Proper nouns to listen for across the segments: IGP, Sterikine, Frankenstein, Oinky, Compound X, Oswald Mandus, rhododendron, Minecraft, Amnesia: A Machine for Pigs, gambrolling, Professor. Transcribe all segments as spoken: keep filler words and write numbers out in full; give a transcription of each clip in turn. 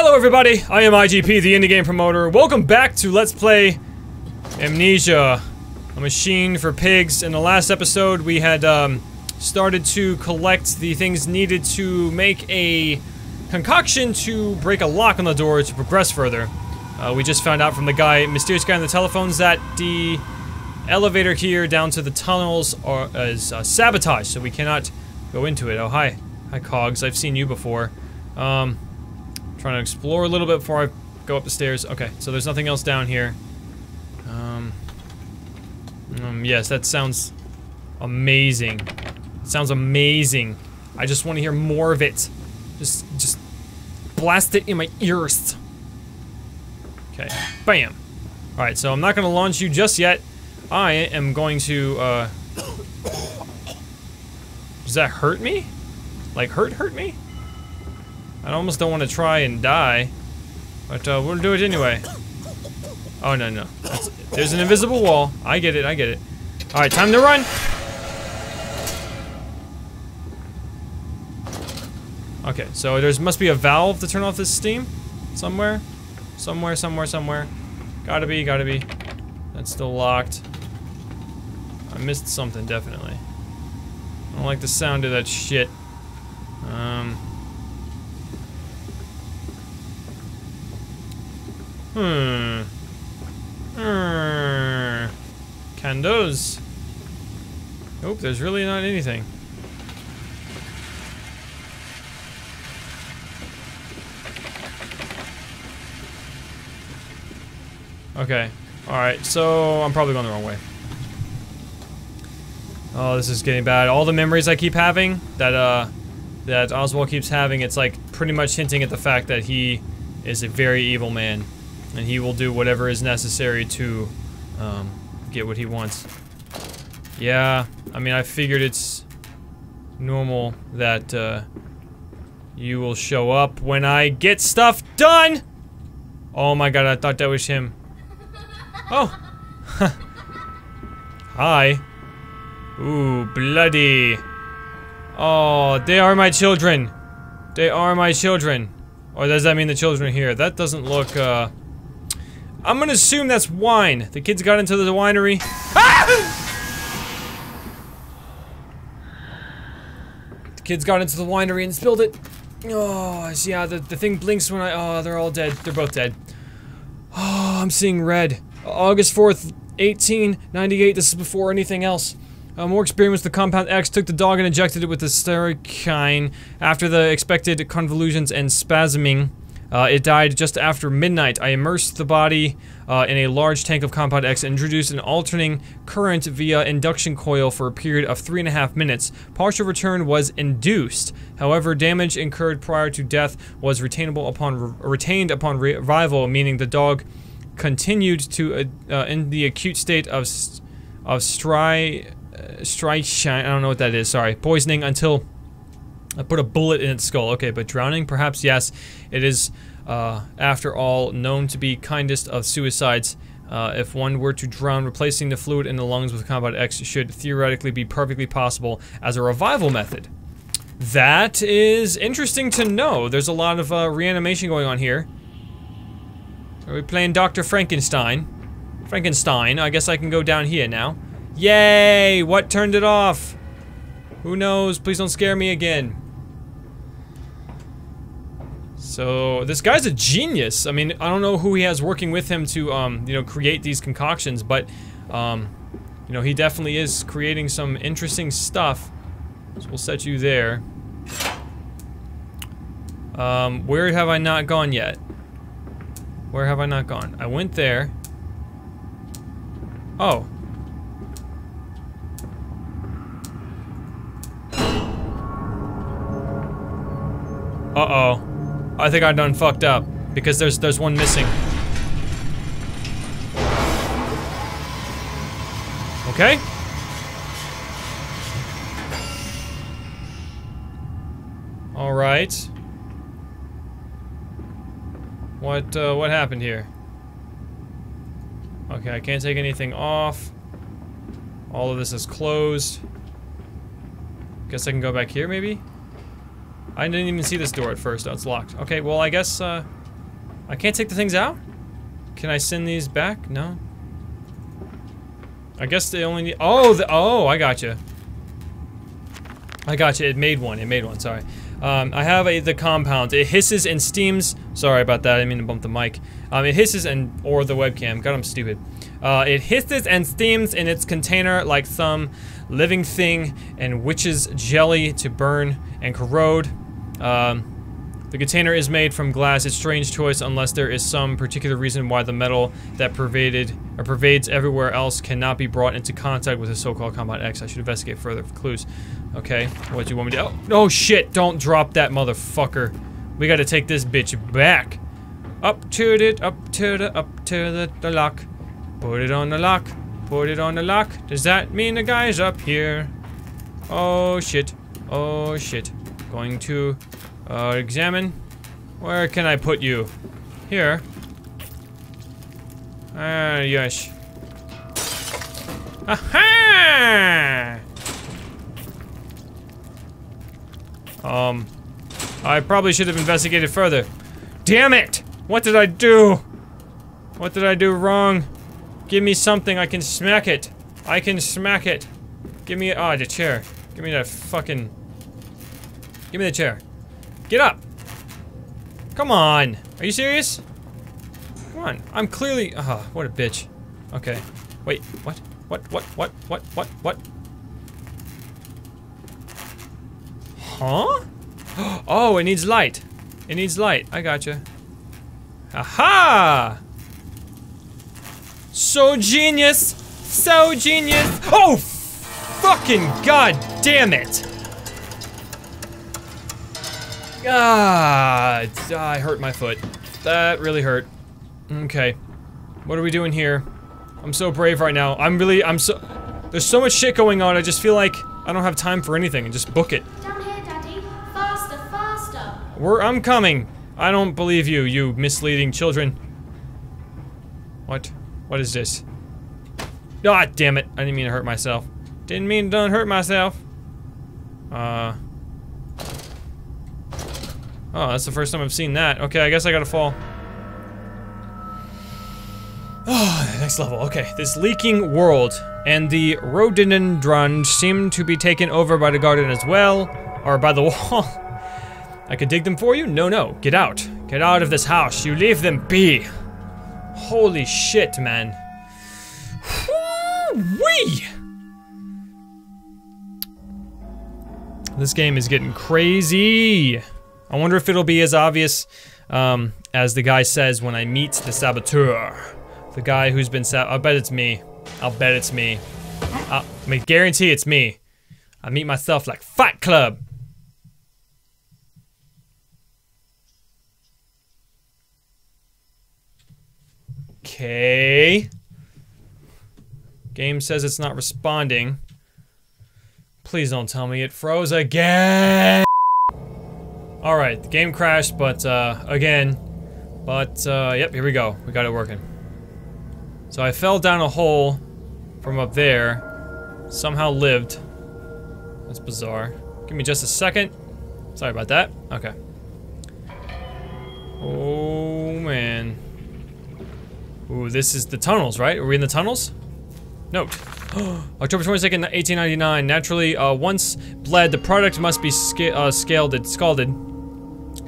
Hello everybody, I am I G P, the indie game promoter. Welcome back to Let's Play Amnesia, a machine for pigs. In the last episode, we had um, started to collect the things needed to make a concoction to break a lock on the door to progress further. Uh, we just found out from the guy, mysterious guy on the telephones, that the elevator here down to the tunnels are, uh, is uh, sabotaged, so we cannot go into it. Oh, hi. Hi, Cogs. I've seen you before. Um, trying to explore a little bit before I go up the stairs. Okay, so there's nothing else down here. Um, um yes, that sounds amazing. It sounds amazing. I just want to hear more of it. Just, just blast it in my ears. Okay, bam. All right, so I'm not gonna launch you just yet. I am going to, uh... does that hurt me? Like, hurt, hurt me? I almost don't want to try and die. But, uh, we'll do it anyway. Oh, no, no. That's, there's an invisible wall. I get it, I get it. Alright, time to run! Okay, so there must be a valve to turn off this steam? Somewhere? Somewhere, somewhere, somewhere. Gotta be, gotta be. That's still locked. I missed something, definitely. I don't like the sound of that shit. Um. Hmm. Mm. Candles. Nope, there's really not anything. Okay. Alright, so I'm probably going the wrong way. Oh, this is getting bad. All the memories I keep having that, uh, that Oswald keeps having, it's like pretty much hinting at the fact that he is a very evil man. And he will do whatever is necessary to, um, get what he wants. Yeah, I mean, I figured it's normal that, uh, you will show up when I get stuff done! Oh my god, I thought that was him. Oh! Hi. Ooh, bloody. Oh, they are my children. They are my children. Or does that mean the children are here? That doesn't look, uh... I'm gonna assume that's wine. The kids got into the winery. Ah! The kids got into the winery and spilled it. Oh, yeah, the, the thing blinks when I... Oh, they're all dead. They're both dead. Oh, I'm seeing red. August fourth, eighteen ninety-eight. This is before anything else. Uh, more experience with the Compound X, took the dog and injected it with the Sterikine. After the expected convulsions and spasming, uh, it died just after midnight. I immersed the body uh, in a large tank of Compound X and introduced an alternating current via induction coil for a period of three and a half minutes. Partial return was induced. However, damage incurred prior to death was retainable upon re retained upon re revival, meaning the dog continued to uh, uh, in the acute state of st of stry. Strike shine, I don't know what that is, sorry. Poisoning until I put a bullet in its skull. Okay, but drowning? Perhaps, yes. It is, uh, after all, known to be kindest of suicides. Uh, if one were to drown, replacing the fluid in the lungs with Compound X should theoretically be perfectly possible as a revival method. That is interesting to know. There's a lot of uh, reanimation going on here. Are we playing Doctor Frankenstein? Frankenstein, I guess I can go down here now. Yay! What turned it off? Who knows? Please don't scare me again. So, this guy's a genius. I mean, I don't know who he has working with him to, um, you know, create these concoctions, but, um, you know, he definitely is creating some interesting stuff. So we'll set you there. Um, where have I not gone yet? Where have I not gone? I went there. Oh. Uh-oh. I think I done fucked up, because there's there's one missing. Okay. Alright. What, uh, what happened here? Okay, I can't take anything off. All of this is closed. Guess I can go back here, maybe? I didn't even see this door at first. Oh, it's locked. Okay, well, I guess, uh, I can't take the things out? Can I send these back? No. I guess they only need- Oh, the, oh, I gotcha. I gotcha, it made one, it made one, sorry. Um, I have a, the compound. It hisses and steams. Sorry about that, I didn't mean to bump the mic. Um, it hisses and- or the webcam, God, I'm stupid. Uh, it hisses and steams in its container like some living thing and witch's jelly to burn and corrode. Um, the container is made from glass. It's a strange choice unless there is some particular reason why the metal that pervaded or pervades everywhere else cannot be brought into contact with the so-called Compound X. I should investigate further for clues. Okay, what do you want me to- Oh, oh shit, don't drop that motherfucker. We gotta take this bitch back. Up to it, up to the, up to the, the lock. Put it on the lock. Put it on the lock. Does that mean the guy's up here? Oh shit. Oh shit. Going to uh, examine. Where can I put you? Here. Ah, yes. Aha! Um, I probably should have investigated further. Damn it! What did I do? What did I do wrong? Give me something, I can smack it. I can smack it. Give me, ah, oh, the chair. Give me that fucking, give me the chair. Get up. Come on, are you serious? Come on, I'm clearly, ah, oh, what a bitch. Okay, wait, what, what, what, what, what, what, what? Huh? Oh, it needs light. It needs light, I gotcha. Aha! So genius! So genius! Oh! Fucking god damn it! Ah, I hurt my foot. That really hurt. Okay. What are we doing here? I'm so brave right now. I'm really- I'm so- There's so much shit going on, I just feel like I don't have time for anything and just book it. Down here, Daddy. Faster, faster! We're- I'm coming! I don't believe you, you misleading children. What? What is this? God damn it. I didn't mean to hurt myself. Didn't mean to hurt myself. Uh. Oh, that's the first time I've seen that. Okay, I guess I gotta fall. Oh, next level. Okay. This leaking world and the rhododendron seem to be taken over by the garden as well, or by the wall. I could dig them for you? No, no. Get out. Get out of this house. You leave them be. Holy shit, man. Whoo-wee! This game is getting crazy. I wonder if it'll be as obvious um, as the guy says when I meet the saboteur. The guy who's been sab- I'll bet it's me. I'll bet it's me. I'll, I mean, guarantee it's me. I meet myself like Fight Club. Okay. Game says it's not responding. Please don't tell me it froze again. Alright, the game crashed, but uh, again. But uh, yep, here we go. We got it working. So I fell down a hole from up there. Somehow lived. That's bizarre. Give me just a second. Sorry about that. Okay. Oh, man. Ooh, this is the tunnels, right? Are we in the tunnels? Note. October twenty-second, eighteen ninety-nine. Naturally, uh, once bled, the product must be sca uh, scalded, scalded.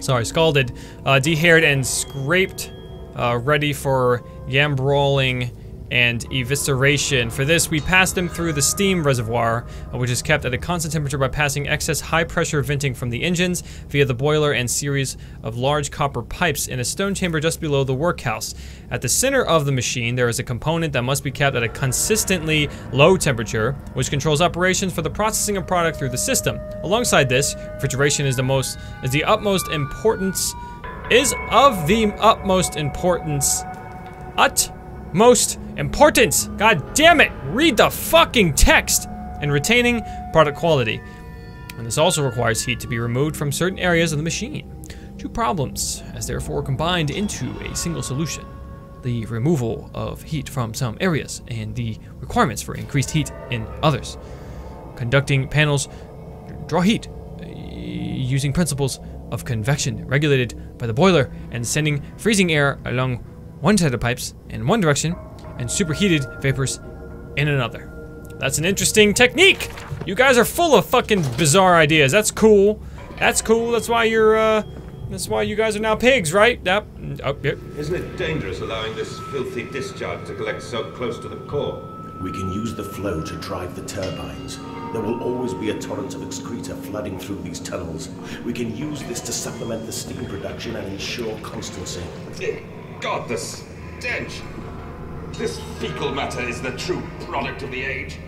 Sorry, scalded, uh, de-haired and scraped, uh, ready for gambrolling and evisceration. For this, we pass them through the steam reservoir, uh, which is kept at a constant temperature by passing excess high-pressure venting from the engines via the boiler and series of large copper pipes in a stone chamber just below the workhouse. At the center of the machine, there is a component that must be kept at a consistently low temperature, which controls operations for the processing of product through the system. Alongside this, refrigeration is the most is the utmost importance is of the utmost importance. Ut. Most importance, god damn it, read the fucking text, and retaining product quality. And this also requires heat to be removed from certain areas of the machine. Two problems, as therefore combined into a single solution. The removal of heat from some areas and the requirements for increased heat in others. Conducting panels draw heat using principles of convection regulated by the boiler and sending freezing air along one side of the pipes in one direction and superheated vapors in another. That's an interesting technique! You guys are full of fucking bizarre ideas. That's cool. That's cool. That's why you're, uh, that's why you guys are now pigs, right? Yep. Oh, yep. Isn't it dangerous allowing this filthy discharge to collect so close to the core? We can use the flow to drive the turbines. There will always be a torrent of excreta flooding through these tunnels. We can use this to supplement the steam production and ensure constancy. God, the stench! This fecal matter is the true product of the age.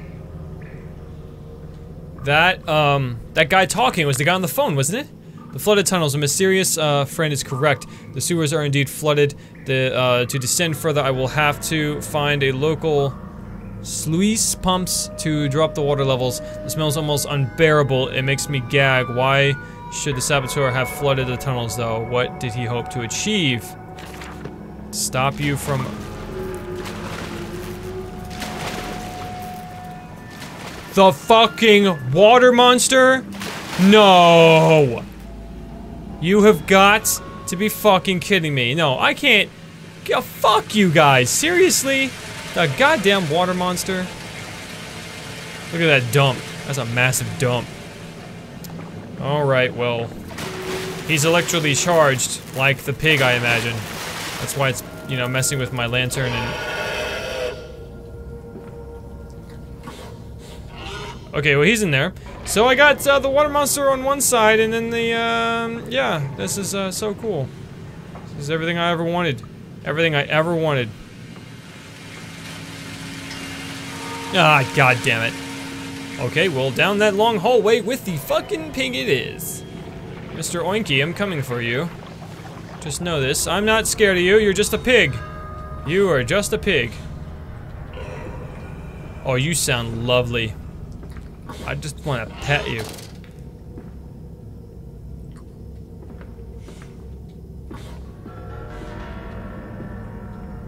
That, um, that guy talking was the guy on the phone, wasn't it? The flooded tunnels. A mysterious uh, friend is correct. The sewers are indeed flooded. The, uh, to descend further, I will have to find a local sluice pumps to drop the water levels. The smell is almost unbearable. It makes me gag. Why should the saboteur have flooded the tunnels, though? What did he hope to achieve? Stop you from... the fucking water monster? No! You have got to be fucking kidding me. No, I can't. Oh, fuck you guys. Seriously? The goddamn water monster. Look at that dump. That's a massive dump. Alright, well. He's electrically charged, like the pig, I imagine. That's why it's, you know, messing with my lantern and... okay, well, he's in there. So I got uh, the water monster on one side, and then the, um, yeah. This is uh, so cool. This is everything I ever wanted. Everything I ever wanted. Ah, god damn it. Okay, well, down that long hallway with the fucking pig it is. Mister Oinky, I'm coming for you. Just know this. I'm not scared of you. You're just a pig. You are just a pig. Oh, you sound lovely. I just want to pet you.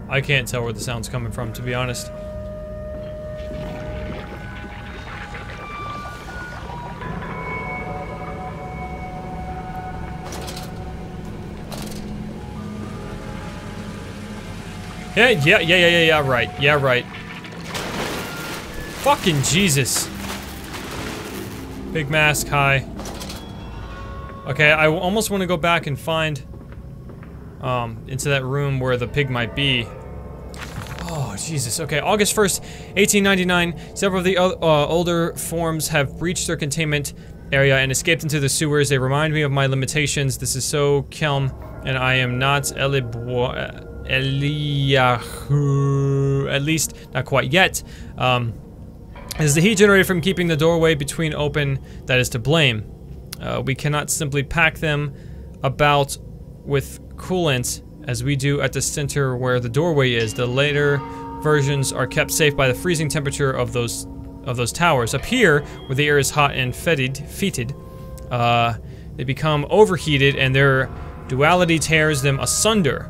I can't tell where the sound's coming from, to be honest. Yeah, yeah, yeah, yeah, yeah, right. Yeah, right. Fucking Jesus. Big mask, hi. Okay, I almost want to go back and find... Um, into that room where the pig might be. Oh, Jesus. Okay, August first, eighteen ninety-nine. Several of the uh, older forms have breached their containment area and escaped into the sewers. They remind me of my limitations. This is so calm, and I am not eligible... Eliyahu, at least not quite yet. Um, is the heat generated from keeping the doorway between open that is to blame? Uh, we cannot simply pack them about with coolant as we do at the center where the doorway is. The later versions are kept safe by the freezing temperature of those of those towers. Up here, where the air is hot and fetid, fetid, uh, they become overheated and their duality tears them asunder.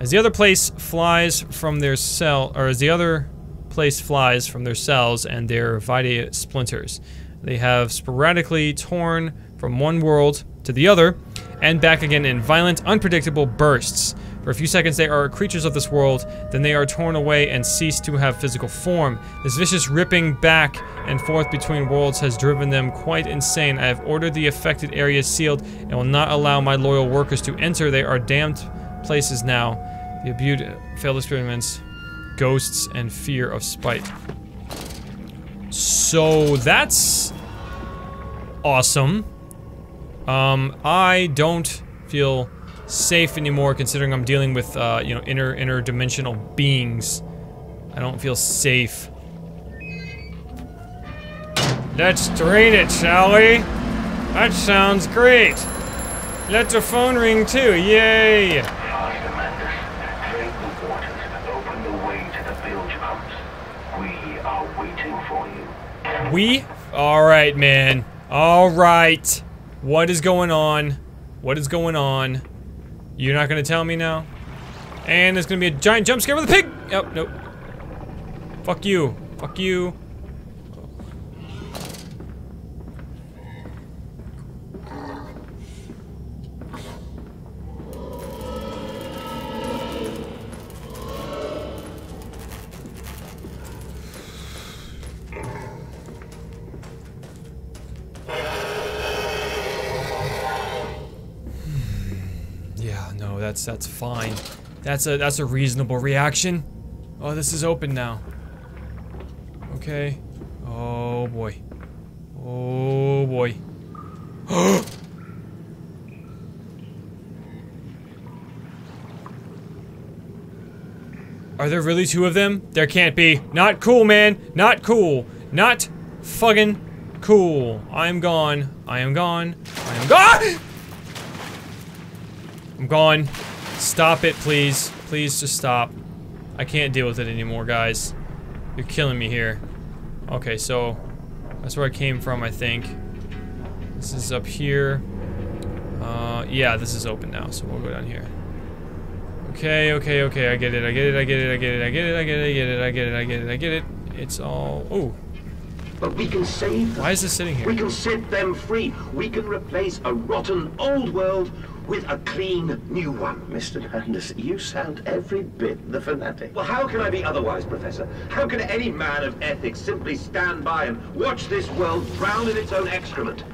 As the other place flies from their cell, or as the other place flies from their cells and their vitae splinters, they have sporadically torn from one world to the other, and back again in violent, unpredictable bursts. For a few seconds they are creatures of this world, then they are torn away and cease to have physical form. This vicious ripping back and forth between worlds has driven them quite insane. I have ordered the affected areas sealed and will not allow my loyal workers to enter. They are damned places now. The abused, failed experiments, ghosts, and fear of spite. So that's awesome. Um, I don't feel safe anymore, considering I'm dealing with uh, you know, inner interdimensional beings. I don't feel safe. Let's drain it, shall we? That sounds great. Let the phone ring too. Yay! We? Alright, man. Alright. What is going on? What is going on? You're not gonna tell me now? And there's gonna be a giant jump scare with a pig! Oh, nope. Fuck you. Fuck you. Yeah, no, that's that's fine. That's a that's a reasonable reaction. Oh, this is open now. Okay. Oh boy. Oh boy. Are there really two of them? There can't be. Not cool, man. Not cool. Not fucking cool. I am gone. I am gone. I am gone. I'm gone. Stop it, please. Please just stop. I can't deal with it anymore, guys. You're killing me here. Okay, so that's where I came from, I think. This is up here. Uh, yeah, this is open now, so we'll go down here. Okay, okay, okay, I get it, I get it, I get it, I get it, I get it, I get it, I get it, I get it, I get it, I get it. It's all... oh. But we can save them. Why is this sitting here? We can set them free. We can replace a rotten old world with a clean new one. Mister Mandus, you sound every bit the fanatic. Well, how can I be otherwise, Professor? How can any man of ethics simply stand by and watch this world drown in its own excrement?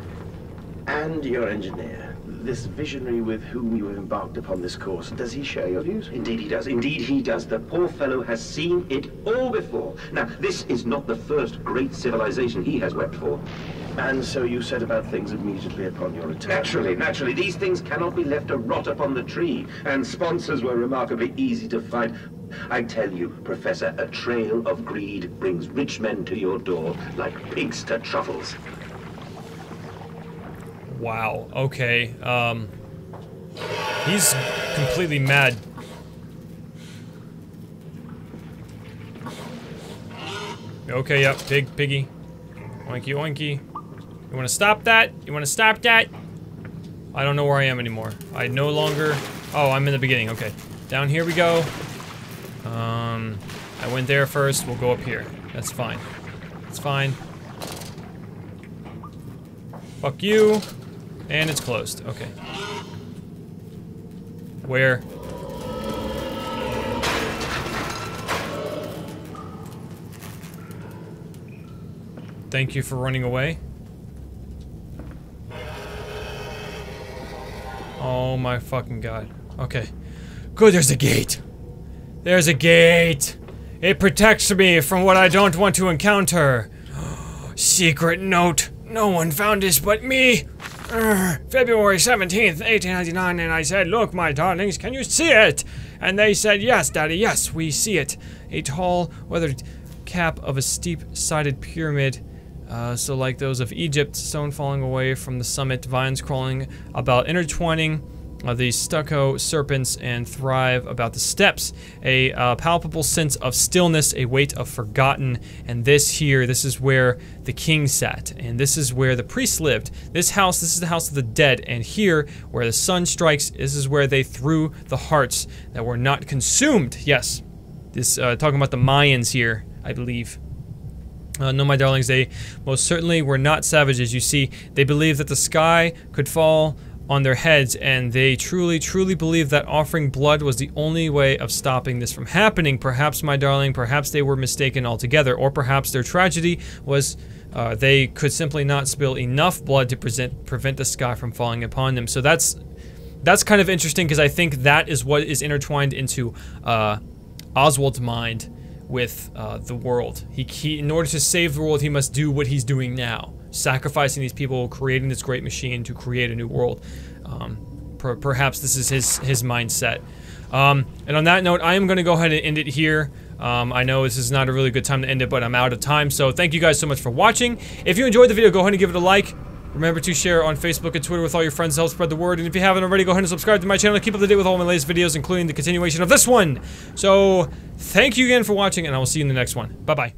And your engineer, this visionary with whom you have embarked upon this course, does he share your views? Indeed he does. Indeed he does. The poor fellow has seen it all before. Now, this is not the first great civilization he has wept for. And so you set about things immediately upon your return. Naturally, naturally. These things cannot be left to rot upon the tree. And sponsors were remarkably easy to find. I tell you, Professor, a trail of greed brings rich men to your door like pigs to truffles. Wow, okay. Um, he's completely mad. Okay, yep, pig, piggy. Oinky, oinky. You wanna stop that? You wanna stop that? I don't know where I am anymore. I no longer... oh, I'm in the beginning, okay. Down here we go. Um, I went there first, we'll go up here. That's fine. That's fine. Fuck you. And it's closed. Okay. Where? Thank you for running away. Oh my fucking god. Okay. Good, there's a gate. There's a gate. It protects me from what I don't want to encounter. Secret note. No one found this but me. Urgh. February seventeenth, eighteen ninety-nine, and I said, look, my darlings, can you see it? And they said, yes, Daddy, yes, we see it. A tall, weathered cap of a steep-sided pyramid, uh, so like those of Egypt, stone falling away from the summit, vines crawling about intertwining uh, the stucco serpents and thrive about the steps. A uh, palpable sense of stillness, a weight of forgotten, and this here, this is where the king sat, and this is where the priest lived. This house, this is the house of the dead, and here, where the sun strikes, this is where they threw the hearts that were not consumed. Yes, this, uh, talking about the Mayans here. I believe. Uh, no, my darlings, they most certainly were not savages. You see, they believed that the sky could fall on their heads, and they truly, truly believed that offering blood was the only way of stopping this from happening. Perhaps, my darling, perhaps they were mistaken altogether, or perhaps their tragedy was uh, they could simply not spill enough blood to present, prevent the sky from falling upon them. So that's that's kind of interesting, because I think that is what is intertwined into uh, Oswald's mind with uh, the world. He, he, in order to save the world, he must do what he's doing now. Sacrificing these people, creating this great machine to create a new world. Um, per perhaps this is his, his mindset. Um, and on that note, I am gonna go ahead and end it here. Um, I know this is not a really good time to end it, but I'm out of time. So thank you guys so much for watching. If you enjoyed the video, go ahead and give it a like. Remember to share on Facebook and Twitter with all your friends to help spread the word. And if you haven't already, go ahead and subscribe to my channel to keep up to date with all my latest videos, including the continuation of this one. So, thank you again for watching, and I will see you in the next one. Bye-bye.